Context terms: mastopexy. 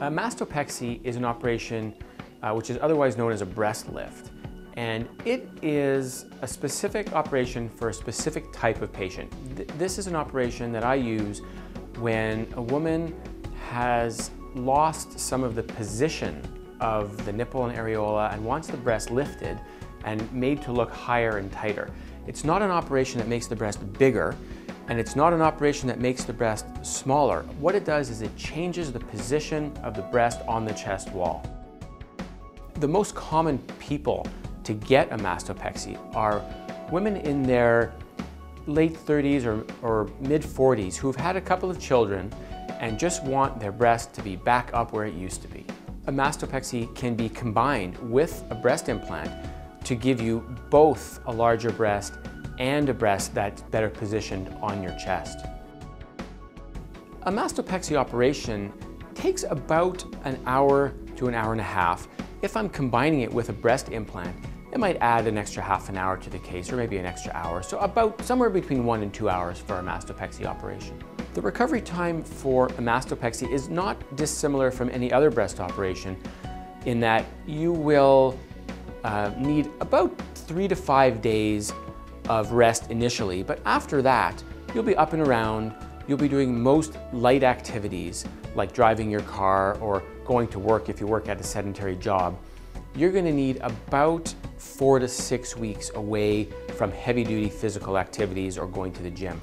Mastopexy is an operation which is otherwise known as a breast lift, and it is a specific operation for a specific type of patient. This is an operation that I use when a woman has lost some of the position of the nipple and areola and wants the breast lifted and made to look higher and tighter. It's not an operation that makes the breast bigger, and it's not an operation that makes the breast smaller. What it does is it changes the position of the breast on the chest wall. The most common people to get a mastopexy are women in their late 30s or mid 40s who've had a couple of children and just want their breast to be back up where it used to be. A mastopexy can be combined with a breast implant to give you both a larger breast and a breast that's better positioned on your chest. A mastopexy operation takes about an hour to an hour and a half. If I'm combining it with a breast implant, it might add an extra half an hour to the case, or maybe an extra hour. So about somewhere between 1 and 2 hours for a mastopexy operation. The recovery time for a mastopexy is not dissimilar from any other breast operation, in that you will need about 3 to 5 days of rest initially, but after that, you'll be up and around, you'll be doing most light activities like driving your car or going to work if you work at a sedentary job. You're gonna need about 4 to 6 weeks away from heavy duty physical activities or going to the gym.